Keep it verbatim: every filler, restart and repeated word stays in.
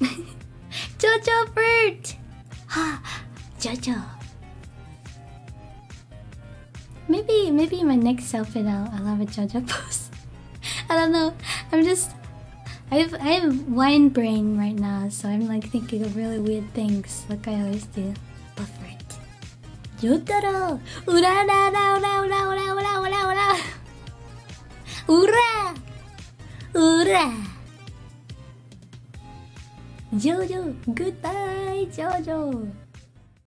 JoJo bird! Ha! JoJo. Maybe, maybe in my next outfit I'll, I'll have a JoJo pose. I don't know. I'm just... I have, I have wine brain right now, so I'm like thinking of really weird things, like I always do. But for it. Yotaro! Ura da da ura ura ura ura ura ura! Ura! Ura! JoJo! Goodbye, JoJo!